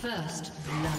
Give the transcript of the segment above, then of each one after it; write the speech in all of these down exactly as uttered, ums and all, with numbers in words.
First blood.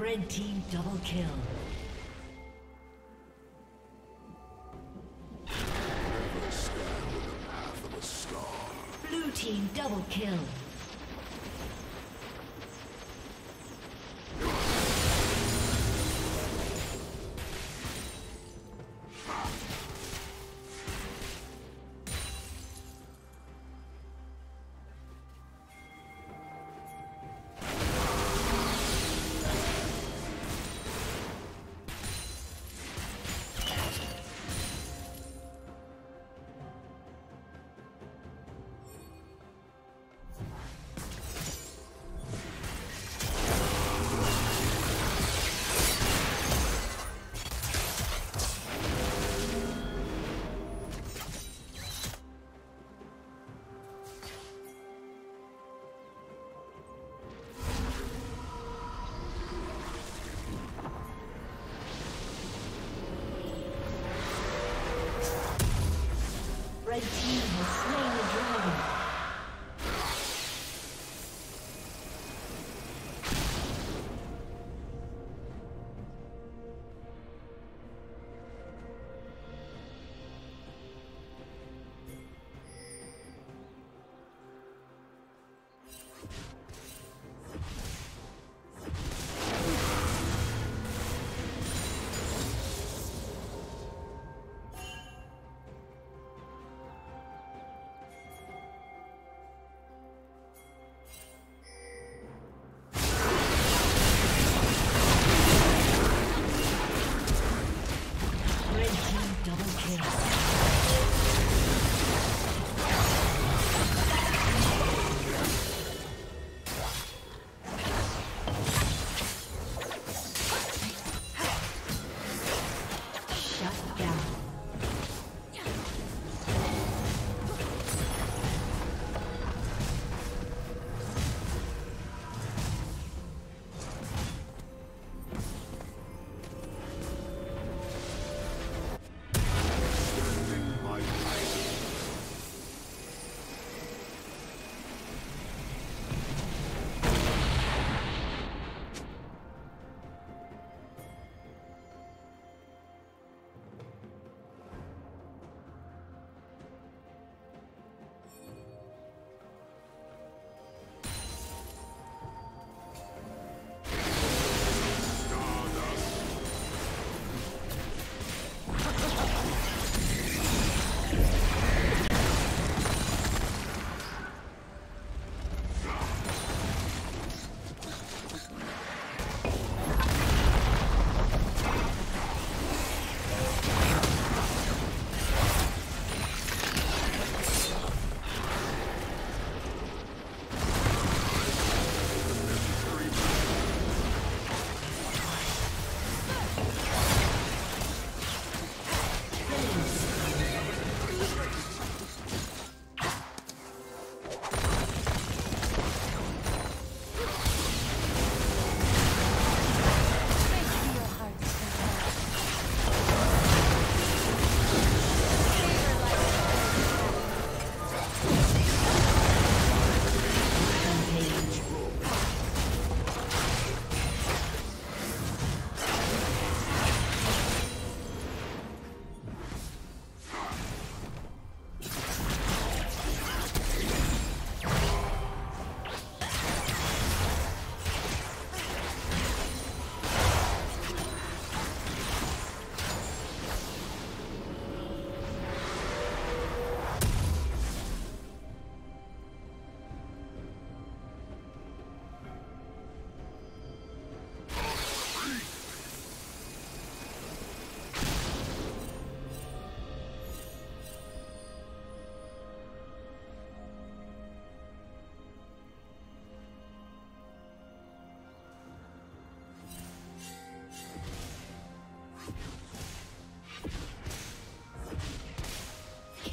Red team double kill. Never stand in the path of a star. Blue team double kill. The team has slain the dragon.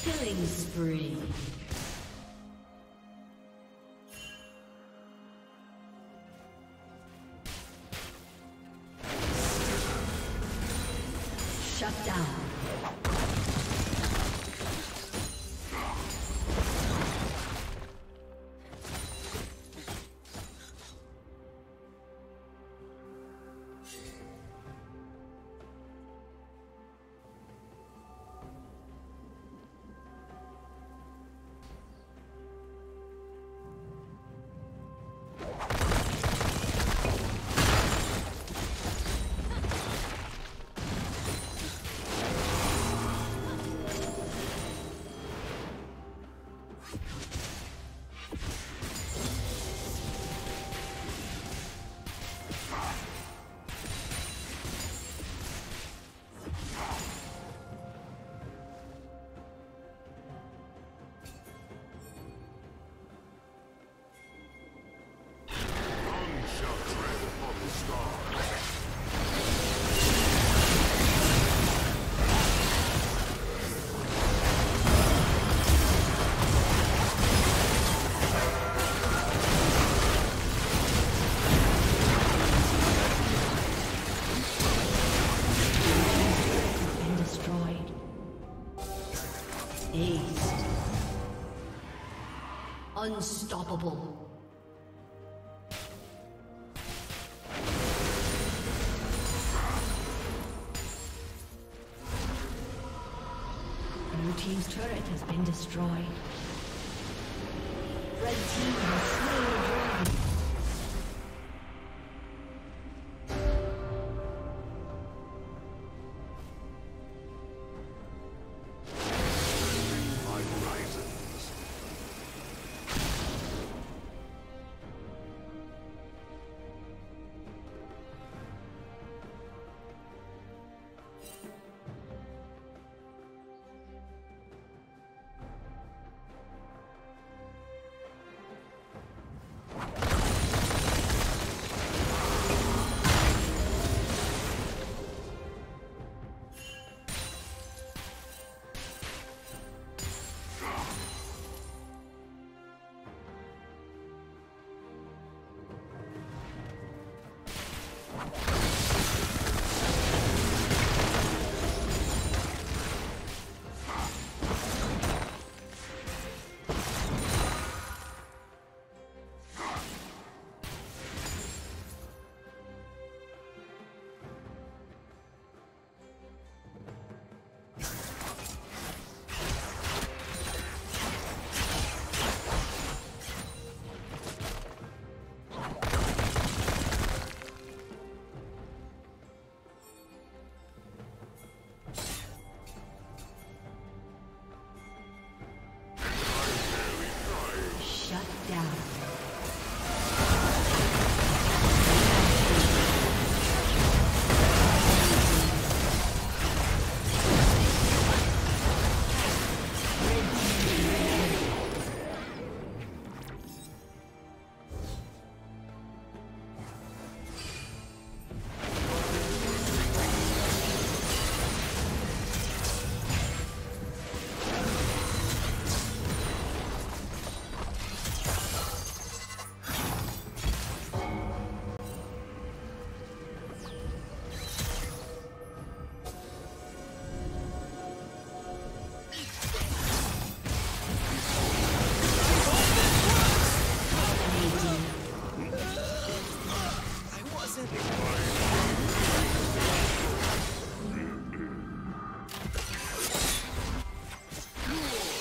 Killing spree. Shut down. Unstoppable. Blue team's turret has been destroyed. Red team has slain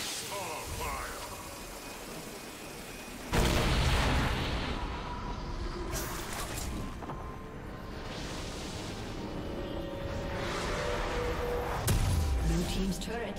the dragon. The turret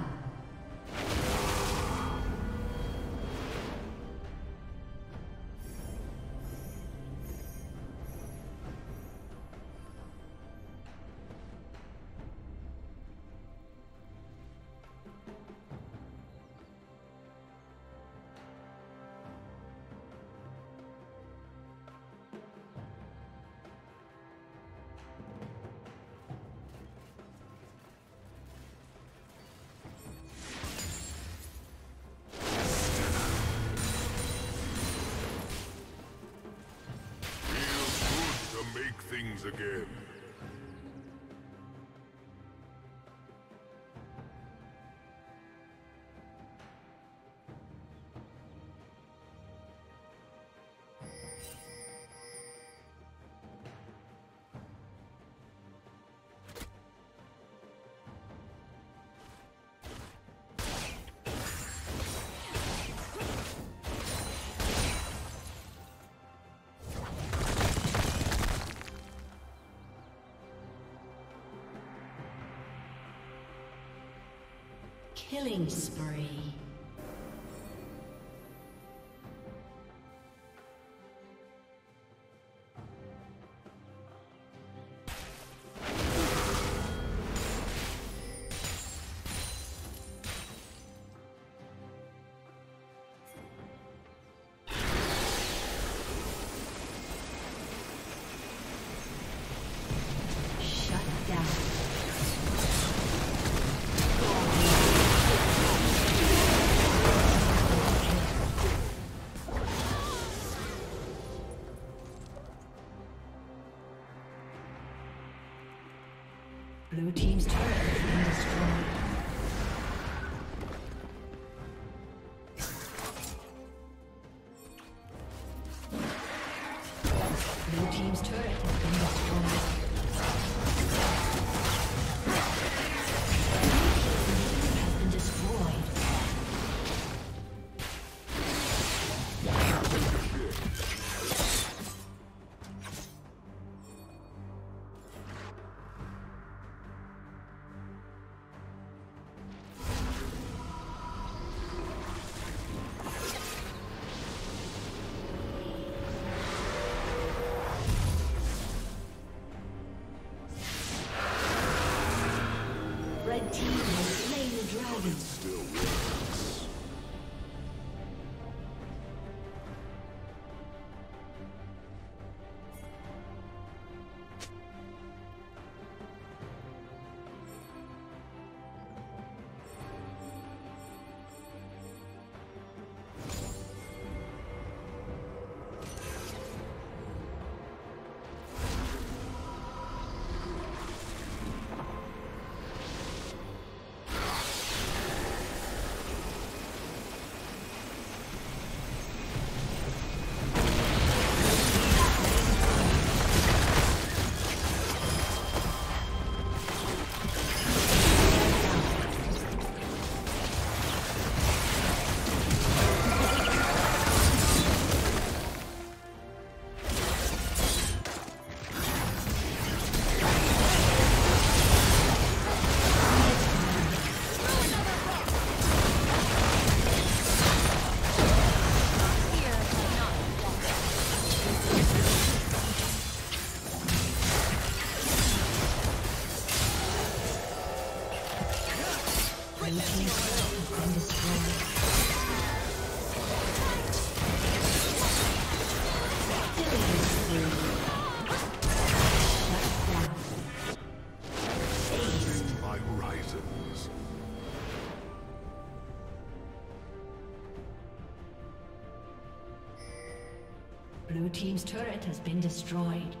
Things again. Killing spree. Shut down. Blue team's turret has been destroyed.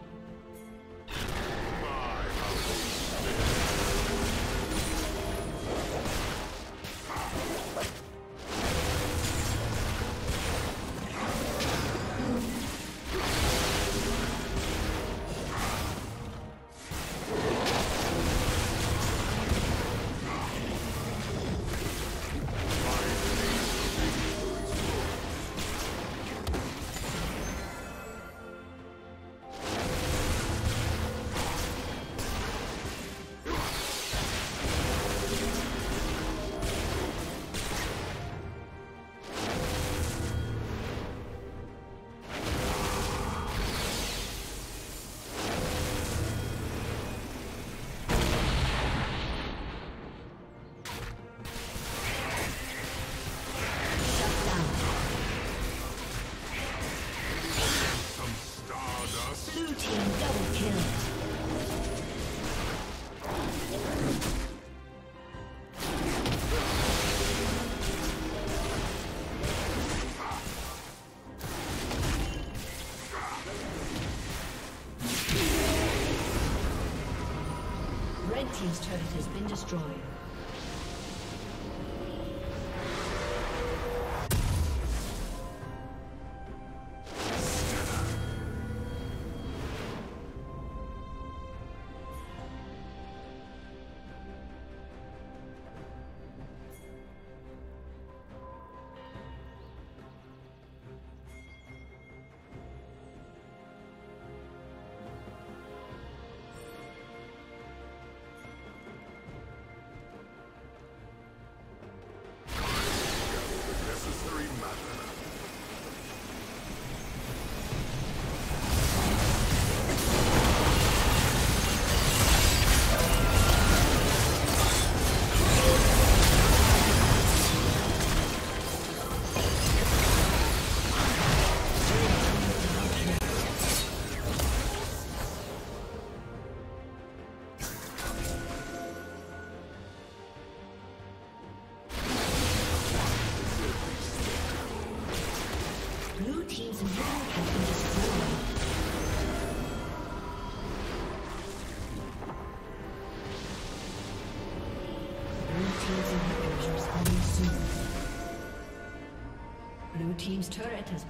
Team's turret has been destroyed. Blue team's turret has